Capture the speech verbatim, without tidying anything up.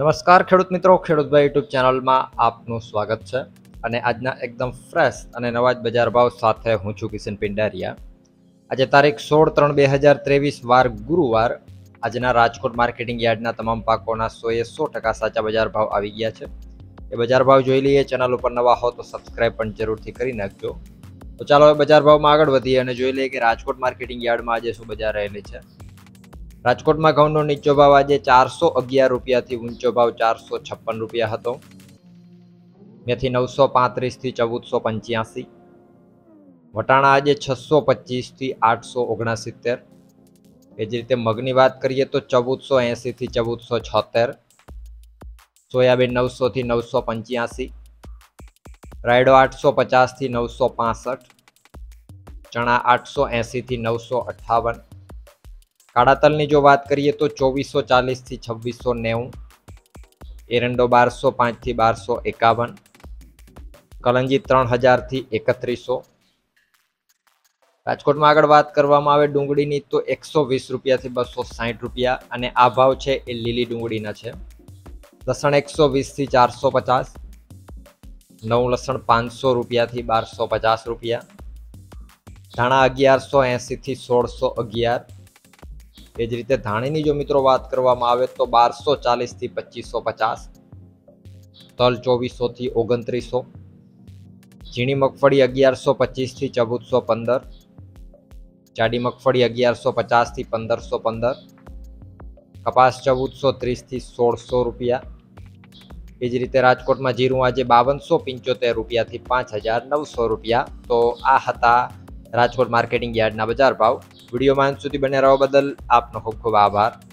નમસ્કાર ખેડૂત મિત્રો, ખેડૂતભાઈ યુટ્યુબ ચેનલમાં આપનું સ્વાગત છે અને આજના એકદમ ફ્રેશ અને નવા જ બજાર ભાવ સાથે હું છું કિશન પિંડારિયા। આજે તારીખ સોળ ત્રણ બે હજાર ત્રેવીસ વાર ગુરુવાર। આજના રાજકોટ માર્કેટિંગ યાર્ડના તમામ પાકોના સોએ સો ટકા સાચા બજાર ભાવ આવી ગયા છે। એ બજાર ભાવ જોઈ લઈએ। ચેનલ ઉપર નવા હો તો સબસ્ક્રાઈબ પણ જરૂરથી કરી નાખજો। તો ચાલો હવે બજાર ભાવમાં આગળ વધીએ અને જોઈ લઈએ કે રાજકોટ માર્કેટિંગ યાર્ડમાં આજે શું બજાર રહેલી છે। राजकोट में घऊनो नीचो भाव आज चार सौ अगियार रुपया थी ऊंचो भाव चार सौ छप्पन रुपया हतो। मेथी नौ सौ पात्रीस थी चौदह सौ पंच्यासी। वटाणा आज छ सौ पच्चीस थी आठ सौ ओगणसित्तेर। एज रीते मगनी बात करिए तो चौदह सौ एसी थी चौदह सौ छोतेर। सोयाबीन नौ सौ थी नौ सौ पंच्यासी। रायडो आठ सौ पचास थी नौ सौ पांसठ। चना आठ सौ एसी थी नौ सौ अठावन। काड़ा तल की जो बात करिए तो चौबीस सौ चालीस थी छब्बीस सौ नेवु। एरंडो बार सौ पांच थी बार सौ एकावन। कलंजी त्रण हज़ार थी एकत्रीसो। राजकोट में आगे बात करवामां आवे डूंगळी नी तो एक सौ वीस रुपया थी बसो साइठ रुपया अने आ भाव छे ए लीली डूंगळीना छे। लसण एक सौ वीस थी चार सौ पचास। नवु लसण पांच सौ रुपया थी बार सौ पचास रुपया। धाणा अगियार सौ एसी थी सोल सौ अगियार। एज रीते धाणी जो मित्रों बात करवामां आवे तो बार सौ चालीस थी पच्चीस सौ पचास। तल चौबीस सौ थी ओगणत्रीसो। झीणी मगफड़ी अगियार सौ पच्चीस थी चौदह सौ पंदर। जाडी मगफड़ी अगियार सौ पचास थी पंदर सौ पंदर। कपास चौदह सौ तीस थी सोल सौ रुपया। एज रीते राजकोट में जीरु आज बावन सौ पंचोतेर रुपया थी पांच हज़ार नौ सौ रुपया। तो आ हता राजकोट मार्केटिंग यार्डना बजार भाव। वीडियो में अंत सुधी बने रहो बदल आपनो खूब खूब आभार।